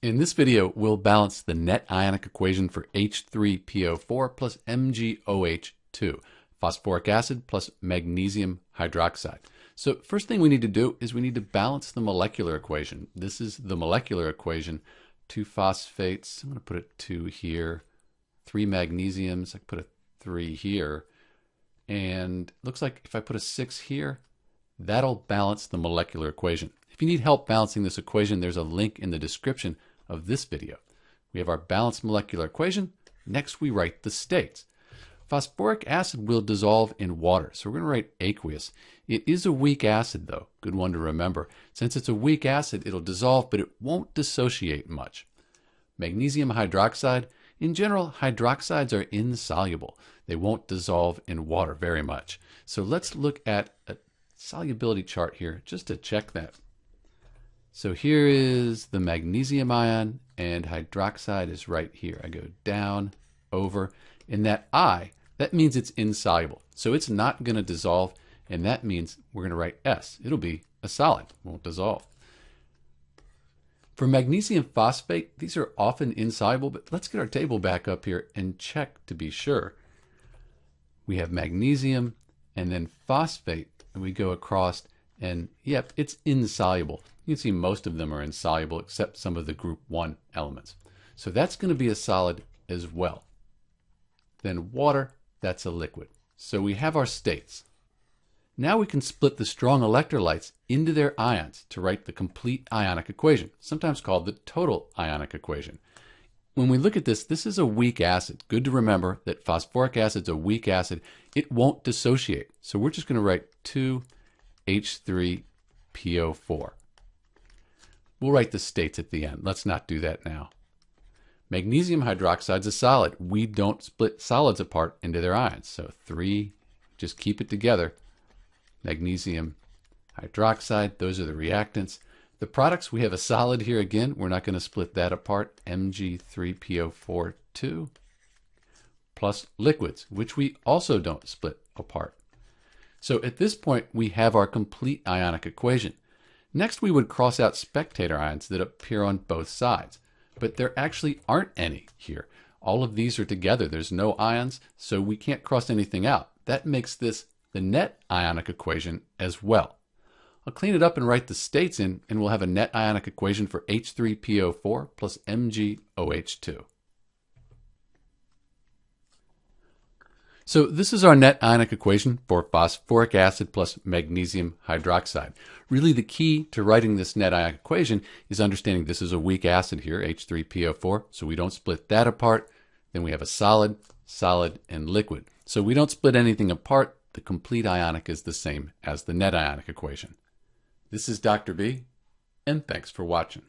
In this video, we'll balance the net ionic equation for H3PO4 plus MgOH2, phosphoric acid plus magnesium hydroxide. So first thing we need to do is we need to balance the molecular equation. This is the molecular equation. Two phosphates, I'm going to put a 2 here, 3 magnesiums, I can put a 3 here, and it looks like if I put a 6 here, that'll balance the molecular equation. If you need help balancing this equation, there's a link in the description of this video. We have our balanced molecular equation. Next, we write the states. Phosphoric acid will dissolve in water, so we're going to write aqueous. It is a weak acid, though. Good one to remember. Since it's a weak acid, it'll dissolve, but it won't dissociate much. Magnesium hydroxide. In general, hydroxides are insoluble. They won't dissolve in water very much. So let's look at a solubility chart here just to check that. So here is the magnesium ion, and hydroxide is right here. I go down, over, and that I, that means it's insoluble. So it's not going to dissolve, and that means we're going to write S. It'll be a solid, won't dissolve. For magnesium phosphate, these are often insoluble, but let's get our table back up here and check to be sure. We have magnesium and then phosphate, and we go across, and yep, it's insoluble. You can see most of them are insoluble except some of the group 1 elements. So that's going to be a solid as well. Then water, that's a liquid. So we have our states. Now we can split the strong electrolytes into their ions to write the complete ionic equation, sometimes called the total ionic equation. When we look at this, this is a weak acid. Good to remember that phosphoric acid's a weak acid. It won't dissociate. So we're just going to write 2H3PO4. We'll write the states at the end. Let's not do that now. Magnesium hydroxide is a solid. We don't split solids apart into their ions. So 3, just keep it together. Magnesium hydroxide, those are the reactants. The products, we have a solid here again. We're not going to split that apart. Mg3(PO4)2 plus liquids, which we also don't split apart. So at this point, we have our complete ionic equation. Next, we would cross out spectator ions that appear on both sides. But there actually aren't any here. All of these are together. There's no ions, so we can't cross anything out. That makes this the net ionic equation as well. I'll clean it up and write the states in, and we'll have a net ionic equation for H3PO4 plus MgOH2. So this is our net ionic equation for phosphoric acid plus magnesium hydroxide. Really the key to writing this net ionic equation is understanding this is a weak acid here, H3PO4, so we don't split that apart. Then we have a solid, solid, and liquid. So we don't split anything apart. The complete ionic is the same as the net ionic equation. This is Dr. B, and thanks for watching.